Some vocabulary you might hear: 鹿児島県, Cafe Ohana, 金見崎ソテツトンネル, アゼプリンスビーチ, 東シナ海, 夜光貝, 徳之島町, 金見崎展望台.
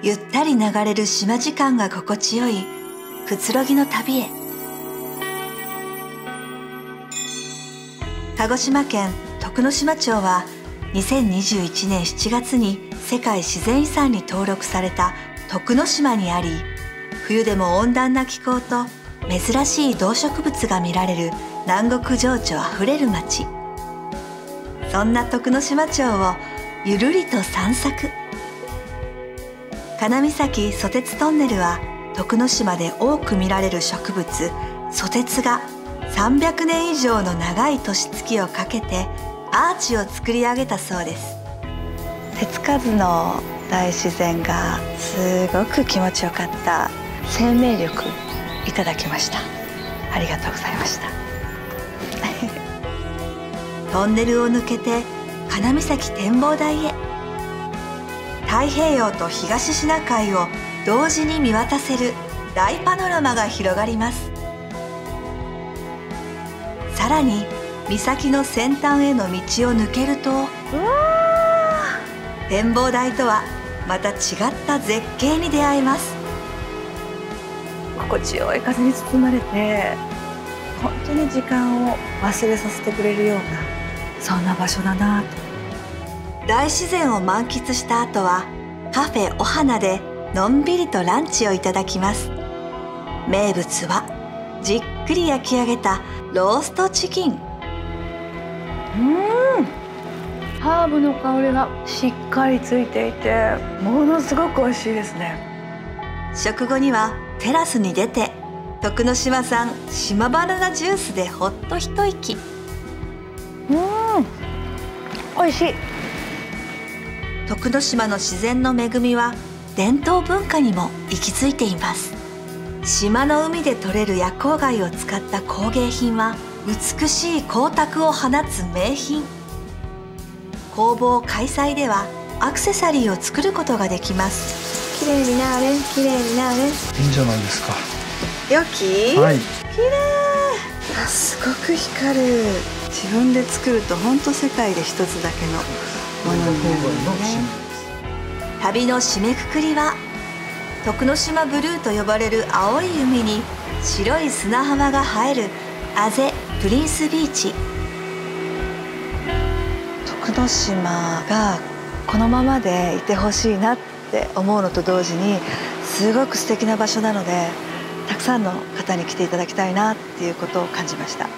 ゆったり流れる島時間が心地よいくつろぎの旅へ。鹿児島県徳之島町は2021年7月に世界自然遺産に登録された徳之島にあり、冬でも温暖な気候と珍しい動植物が見られる南国情緒あふれる町。そんな徳之島町をゆるりと散策。金岬ソテツトンネルは徳之島で多く見られる植物ソテツが300年以上の長い年月をかけてアーチを作り上げたそうです。手つかずの大自然がすごく気持ちよかった。生命力いただきました。ありがとうございましたトンネルを抜けて金岬展望台へ。太平洋と東シナ海を同時に見渡せる大パノラマが広がります。さらに岬の先端への道を抜けると、展望台とはまた違った絶景に出会えます。心地よい風に包まれて、本当に時間を忘れさせてくれるような、そんな場所だなと。大自然を満喫した後はカフェお花でのんびりとランチをいただきます。名物はじっくり焼き上げたローストチキン。ハーブの香りがしっかりついていて、ものすごく美味しいですね。食後にはテラスに出て徳之島産島バナナジュースでほっと一息。美味しい。徳之島の自然の恵みは伝統文化にも息づいています。島の海で採れる夜光貝を使った工芸品は美しい光沢を放つ名品。工房開催ではアクセサリーを作ることができます。綺麗になれ、綺麗になれ。いいんじゃないですか。良き、はい、綺麗。すごく光る。自分で作ると本当世界で一つだけのものになるのね。旅の締めくくりは徳之島ブルーと呼ばれる青い海に白い砂浜が映えるアゼプリンスビーチ。徳之島がこのままでいてほしいなって思うのと同時に、すごく素敵な場所なので、たくさんの方に来ていただきたいなっていうことを感じました。